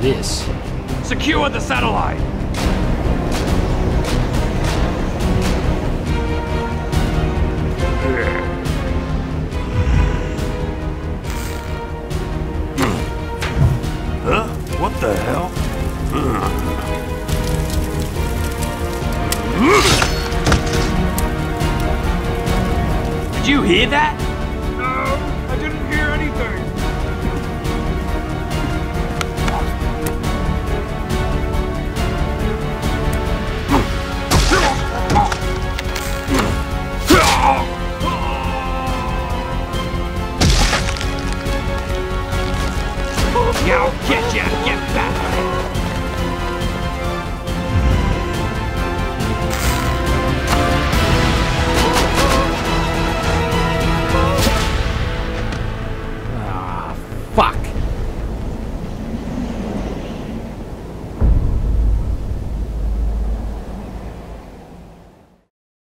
this? Secure the satellite! Huh? What the hell? Did you hear that? No, I didn't hear anything. Now get ya! Get back! Ah, fuck!